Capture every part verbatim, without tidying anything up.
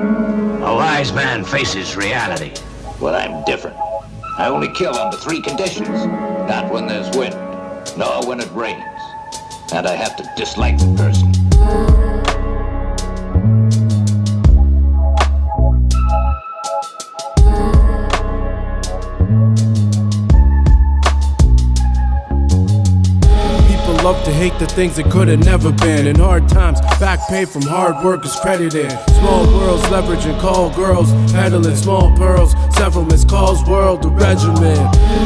A wise man faces reality. Well, I'm different. I only kill under three conditions. Not when there's wind, nor when it rains. And I have to dislike the person. Love to hate the things that could have never been. In hard times, back pay from hard work is credited. Small worlds leveraging call girls, peddling small pearls. Several missed calls, world, the regiment.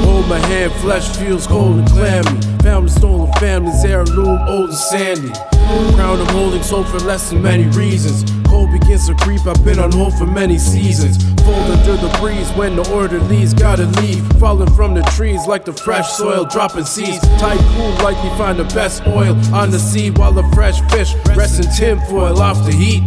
Hold my hand, flesh feels cold and clammy. Family stolen, families, heirloom, old and sandy. Crown I'm holding so for less than many reasons. Cold begins to creep, I've been on hold for many seasons. Fold under the breeze when the orderlies gotta leave. Falling from the trees like the fresh soil, dropping seeds. Tycoon likely find the best oil on the sea, while a fresh fish rests in tinfoil off the heat.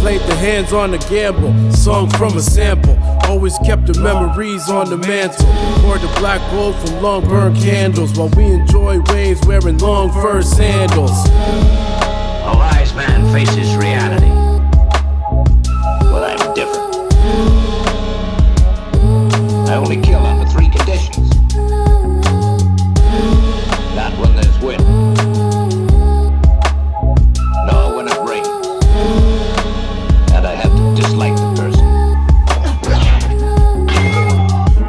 Played the hands on the gamble, song from a sample. Always kept the memories on the mantle. Poured the black gold from long burn candles, while we enjoy waves wearing long fur sandals. A wise man faces reality. Well, I'm different. I only kill under three conditions. Not when there's wind, nor when it rains. And I have to dislike the person.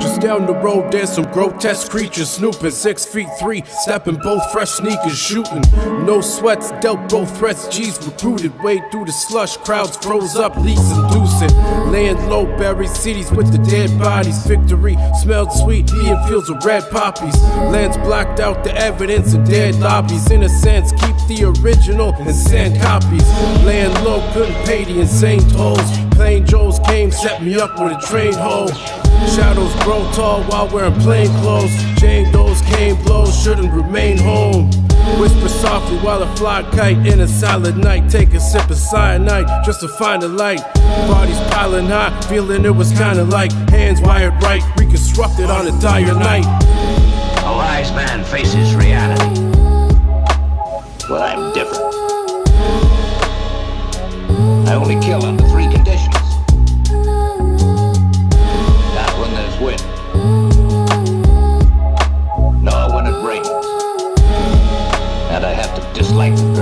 Just down the road there's some grotesque creatures snooping. Six feet three, stepping both fresh sneakers, shooting. No sweats, dealt both threats, G's recruited. Wade through the slush, crowds froze up, leaks inducing. Laying low, buried cities with the dead bodies. Victory smelled sweet, being fields of red poppies. Lands blocked out the evidence and dead lobbies. In a sense, keep the original and send copies. Laying low, couldn't pay the insane tolls. Plain Joes came, set me up with a train hole. Shadows grow tall while wearing plain clothes. Jane Doe's cane blows, shouldn't remain home. Whisper softly while I fly kite in a silent night. Take a sip of cyanide just to find a light. Bodies piling high, feeling it was kinda like hands wired right, reconstructed on a dire night. A wise man faces reality. Well, I'm different. I only kill under three conditions. Not when there's wind, nor when it rains. And I have to dislike them.